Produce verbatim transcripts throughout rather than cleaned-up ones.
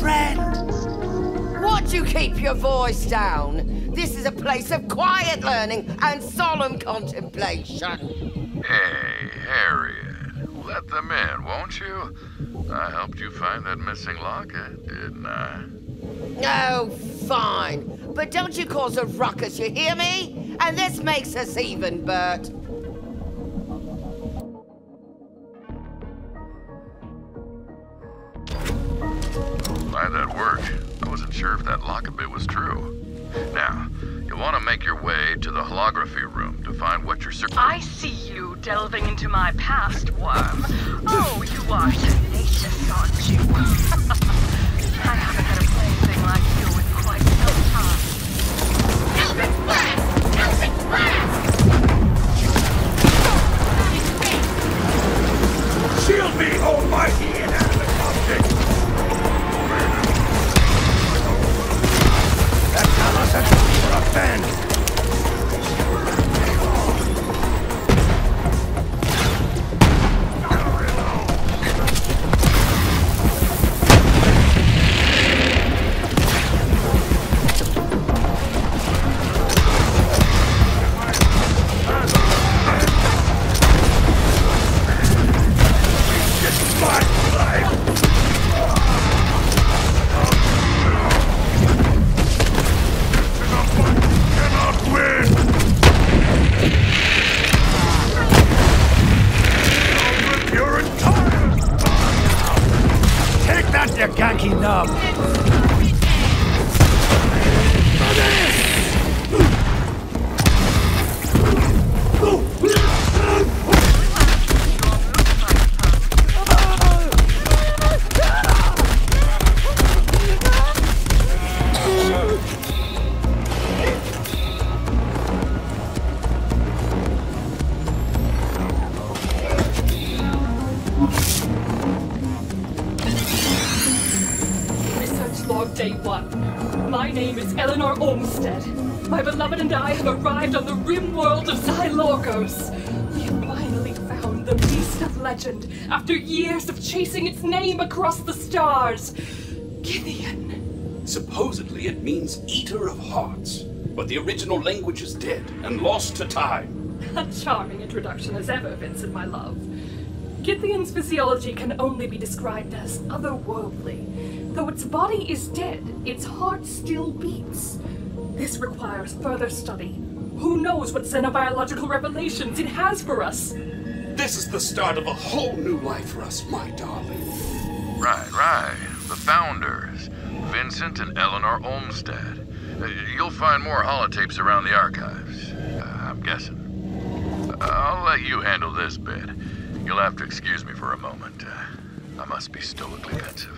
friend. What, you keep your voice down? This is a place of quiet learning and solemn contemplation. Hey, Harriet, let them in, won't you? I helped you find that missing locket, didn't I? Oh, fine. But don't you cause a ruckus, you hear me? And this makes us even, Bert. Glad that worked. I wasn't sure if that locket bit was true. Now, you'll want to make your way to the holography room to find what you're searching for. I see you delving into my past, worm. Oh, you are tenacious, aren't you? I haven't had a plaything like you in quite some time. Help it blast! Help it blast! Shield me, almighty inanimate object! That's for a fan. After years of chasing its name across the stars. Gideon. Supposedly it means eater of hearts, but the original language is dead and lost to time. A charming introduction as ever, Vincent, my love. Githyan's physiology can only be described as otherworldly. Though its body is dead, its heart still beats. This requires further study. Who knows what xenobiological revelations it has for us? This is the start of a whole new life for us, my darling. Right, right. The founders, Vincent and Eleanor Olmstead. Uh, you'll find more holotapes around the archives, uh, I'm guessing. Uh, I'll let you handle this bit. You'll have to excuse me for a moment. Uh, I must be stoically pensive.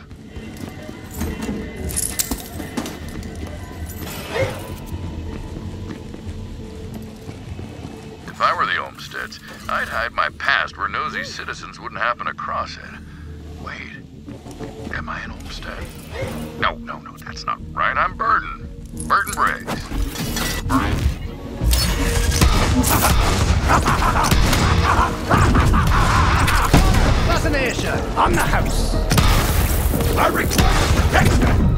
If I were the Olmsteads, I'd hide my past where nosy citizens wouldn't happen across it. Wait, am I an Olmstead? No, no, no, that's not right. I'm Burton. Burton Briggs. Cousin Asia, on the house. I require protection.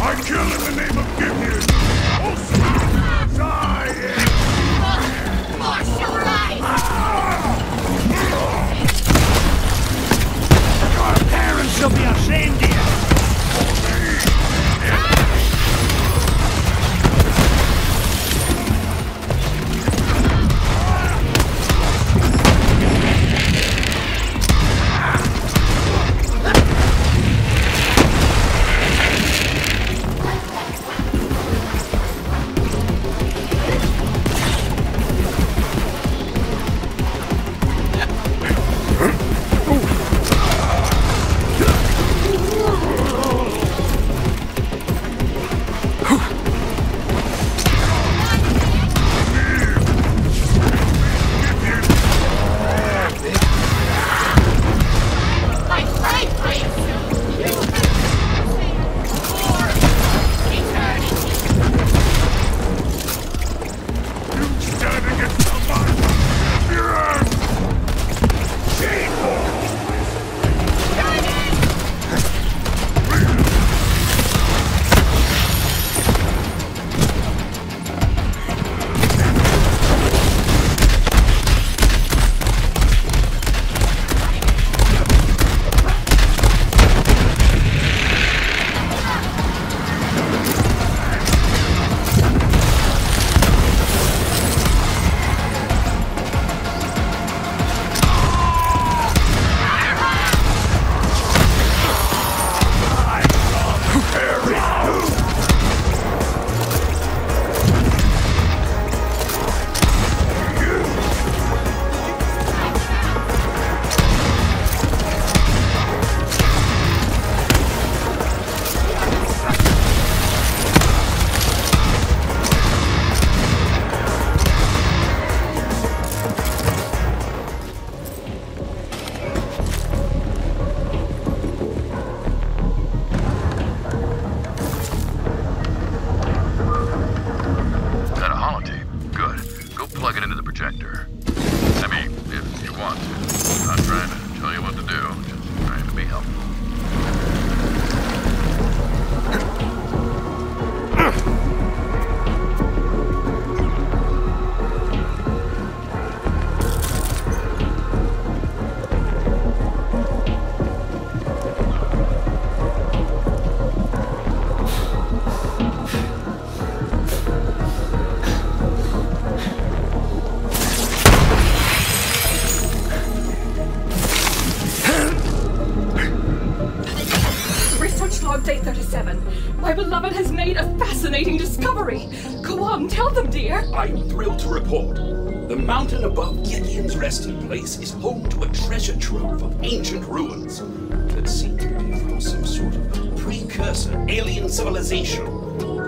I kill in the name of Gideon. Also, die! Marshalize! Your parents plug it into the projector. I mean, if you want to. I'm not trying to tell you what to do, just trying to be helpful. Resting place is home to a treasure trove of ancient ruins that seem to be from some sort of precursor alien civilization.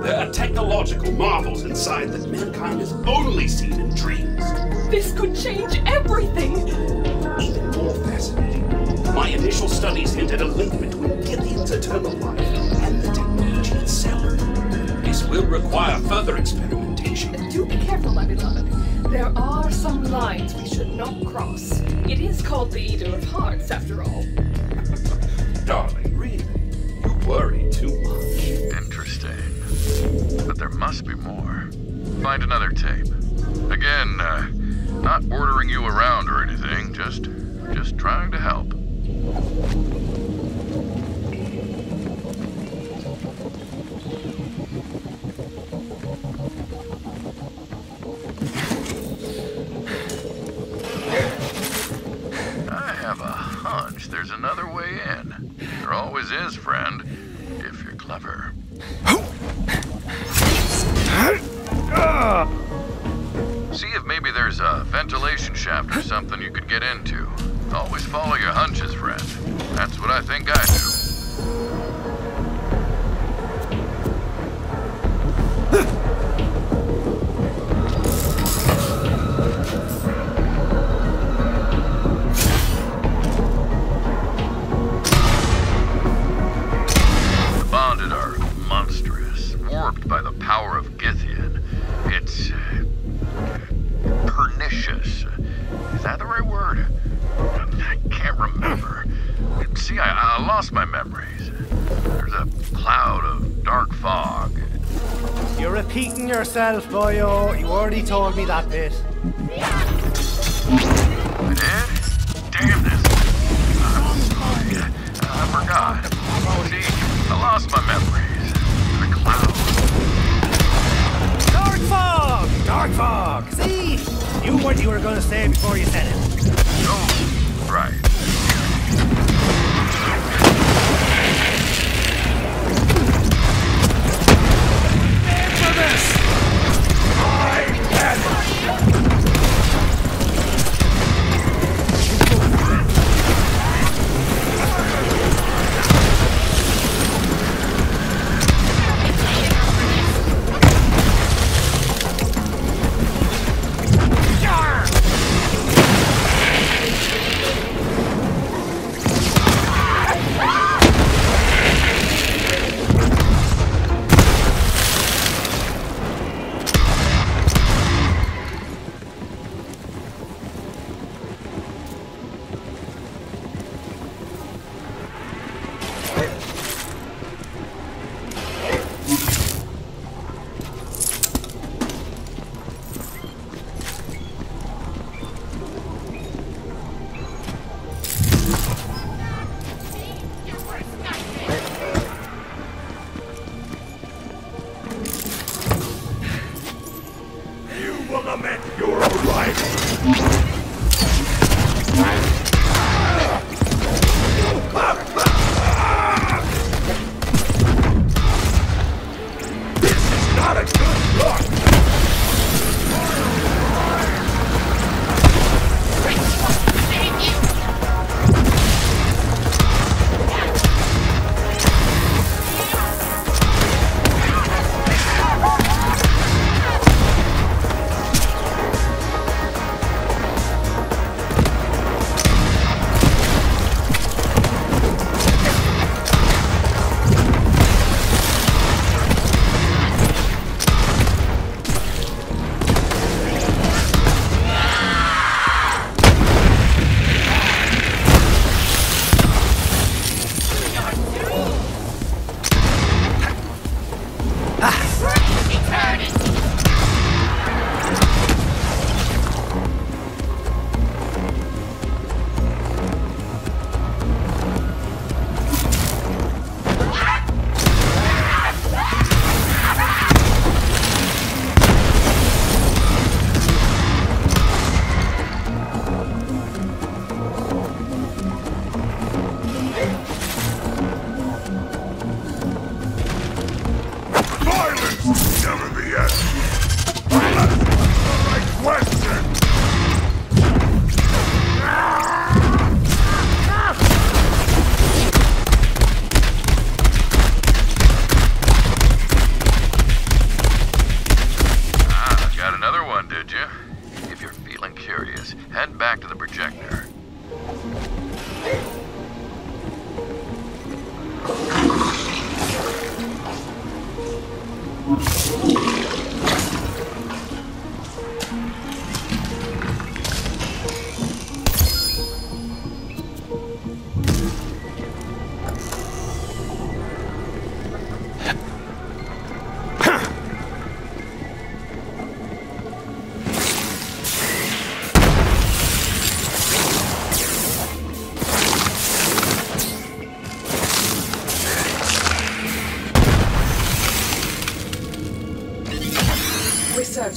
There are technological marvels inside that mankind has only seen in dreams. This could change everything! Even more fascinating, my initial studies hinted a link between Gythian's eternal life and the technology itself. This will require further experimentation. Do be careful, my beloved. There are some lines we should not cross. It is called the Eater of Hearts, after all. Darling, really? You worry too much. Interesting. But there must be more. Find another tape. Again, uh, not ordering you around or anything, just, just trying to help. There's another way in. There always is, friend, if you're clever. See if maybe there's a ventilation shaft or something you could get into. Always follow your hunches, friend. That's what I think I do. Yourself, boyo. You already told me that bit. I did? Damn this. I'm sorry. I forgot. See, I lost my memories. The clouds. Dark fog! Dark fog! See? You knew what you were gonna say before you said it. Oh, right. feeling curious, head back to the projector.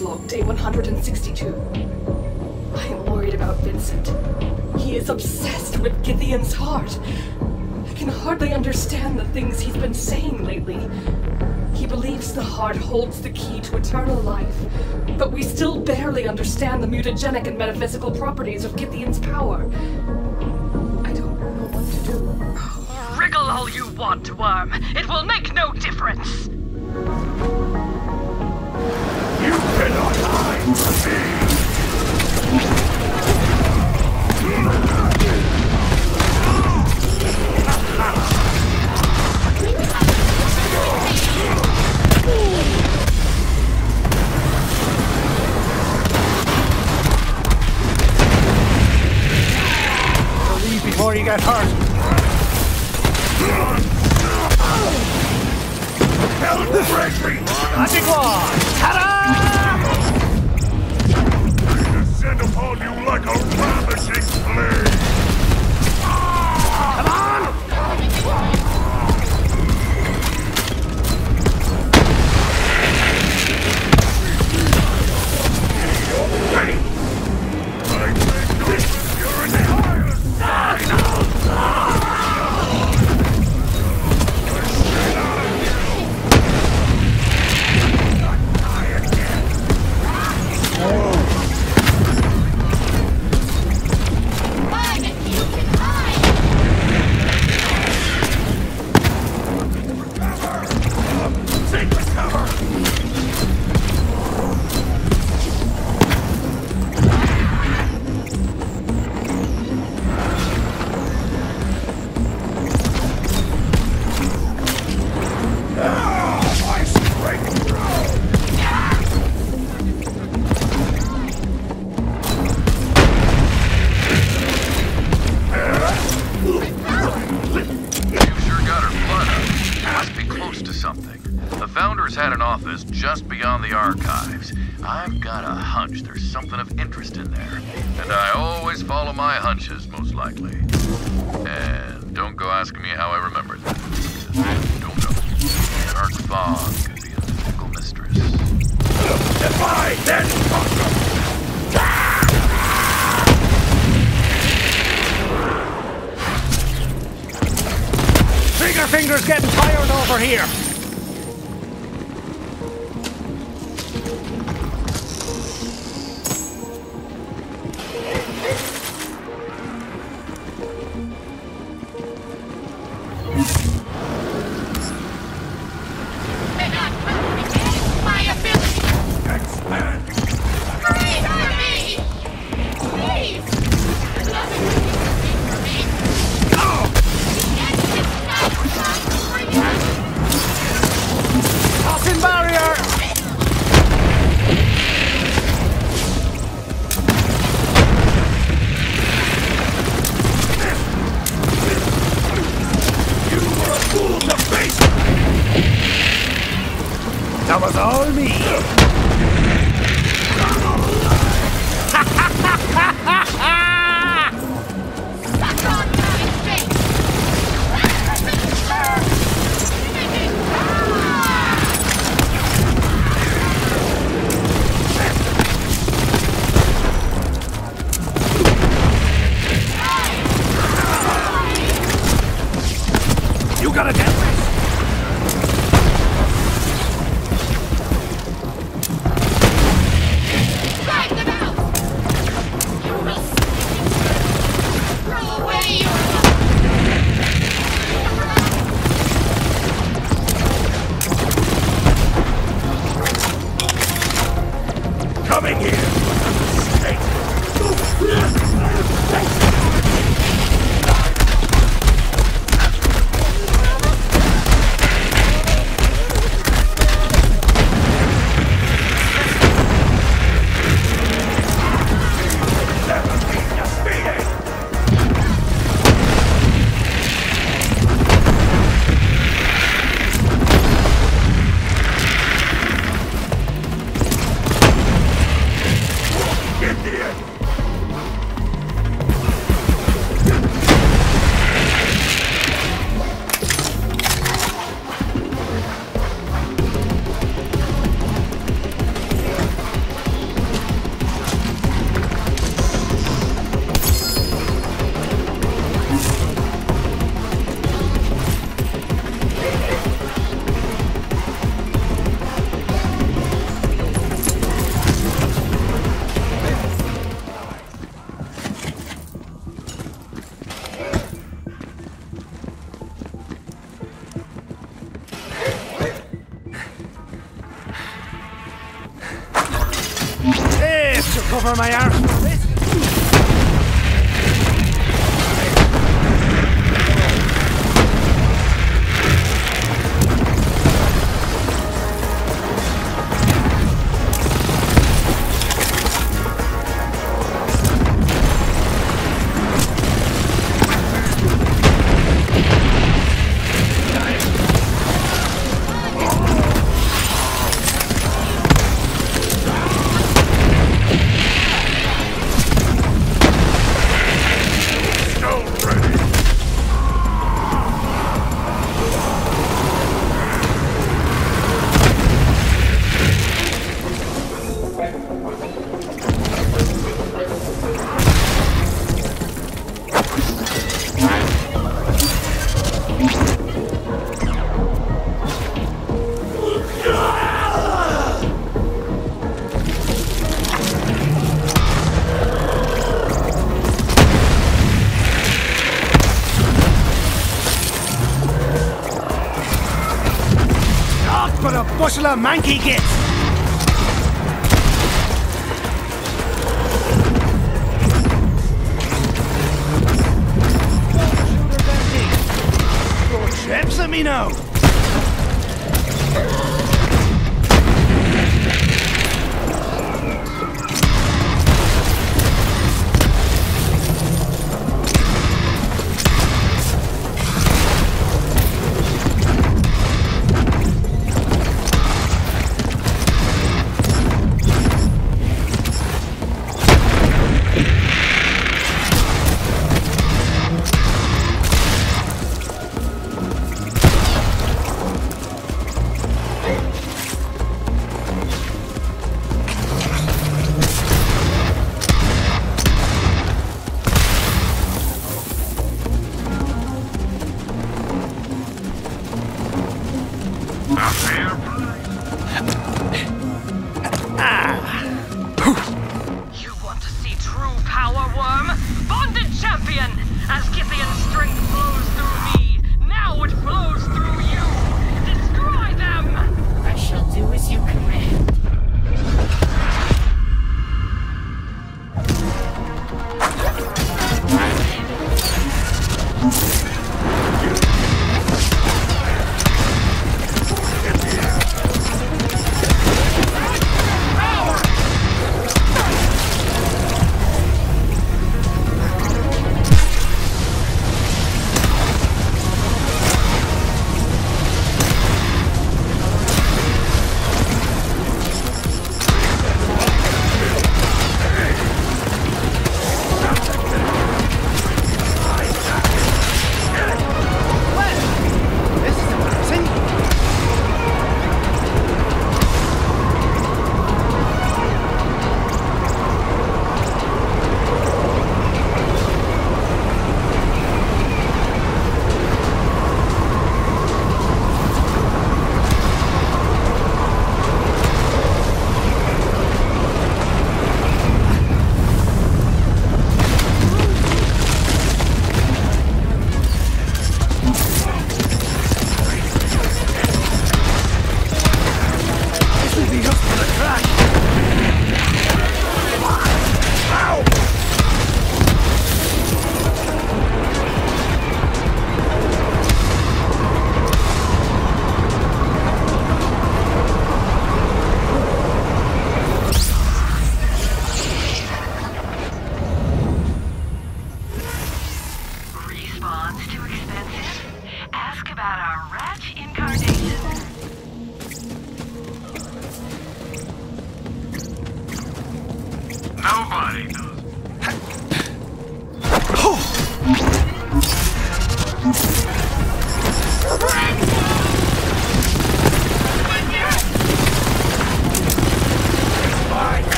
Log day one hundred sixty-two. I am worried about Vincent. He is obsessed with Gythian's heart. I can hardly understand the things he's been saying lately. He believes the heart holds the key to eternal life, but we still barely understand the mutagenic and metaphysical properties of Gythian's power. I don't know what to do. Wriggle all you want, worm. It will make no difference. Cannot hide from me. Leave before you get hurt. Hell, break me! Magic wand! Ta-da! Upon you like a ravaging plague! Come on! Hey! I think this, you're in the highest! Ah, no! Just beyond the archives. I've got a hunch there's something of interest in there. And I always follow my hunches, most likely. And don't go asking me how I remember that. I don't know. Dark fog could be a fickle mistress. Defy that monster! Trigger fingers getting tired over here! over my arm. Bushel of monkey gets! Chaps, let me know!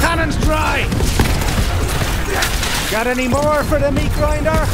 Cannons dry! Got any more for the meat grinder?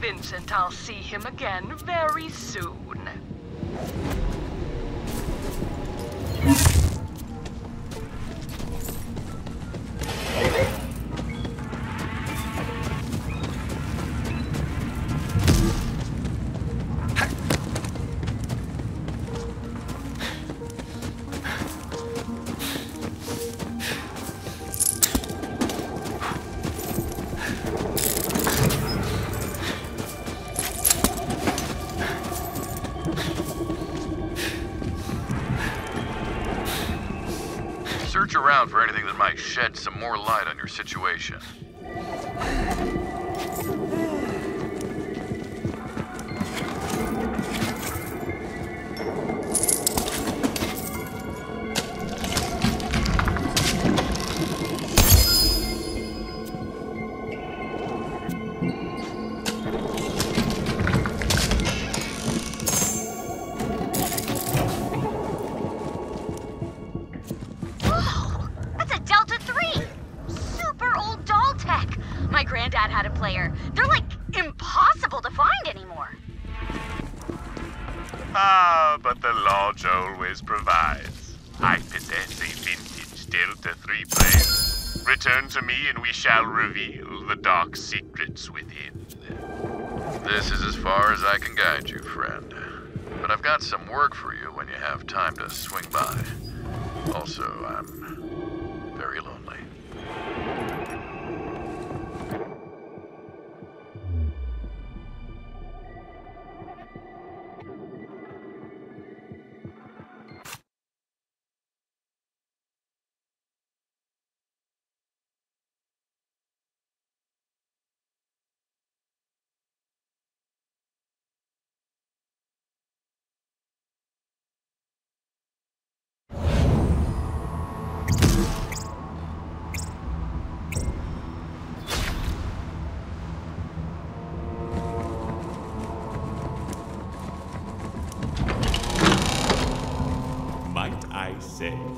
Vincent, I'll see him again very soon. For anything that might shed some more light on your situation. Return to me and we shall reveal the dark secrets within. This is as far as I can guide you, friend. But I've got some work for you when you have time to swing by. Also, I'm very lonely.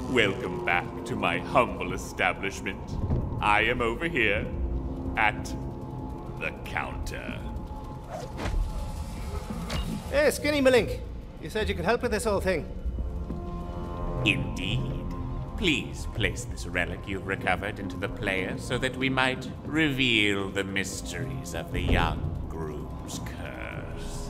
Welcome back to my humble establishment. I am over here at the counter. Hey, skinny Malink. You said you could help with this whole thing. Indeed. Please place this relic you've recovered into the player so that we might reveal the mysteries of the young groom's curse.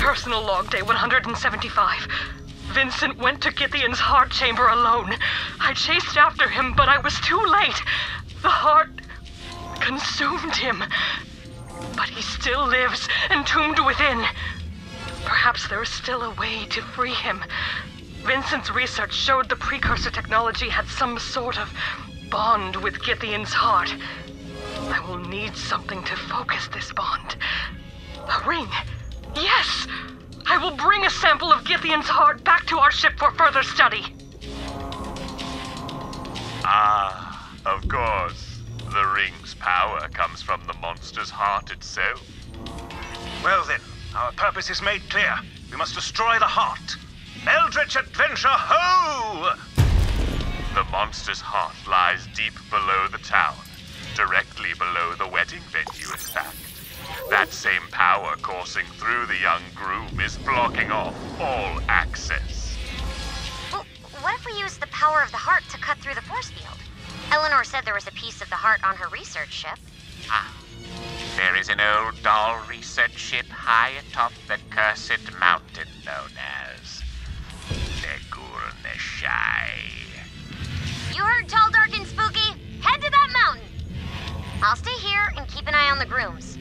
Personal log day one hundred seventy-five. Vincent went to Gythian's heart chamber alone. I chased after him, but I was too late. The heart consumed him. But he still lives, entombed within. Perhaps there is still a way to free him. Vincent's research showed the precursor technology had some sort of bond with Gythian's heart. I will need something to focus this bond. A ring. Yes! I will bring a sample of Gythian's heart back to our ship for further study. Ah, of course. The ring's power comes from the monster's heart itself. Well then, our purpose is made clear. We must destroy the heart. Eldritch adventure, ho! The monster's heart lies deep below the town, directly below the wedding venue, in fact. That same power coursing through the young groom is blocking off all access. Well, what if we use the power of the heart to cut through the force field? Eleanor said there was a piece of the heart on her research ship. Ah. There is an old Dahl research ship high atop the cursed mountain known as the Gourneshi. You heard Tall, Dark, and Spooky? Head to that mountain! I'll stay here and keep an eye on the grooms.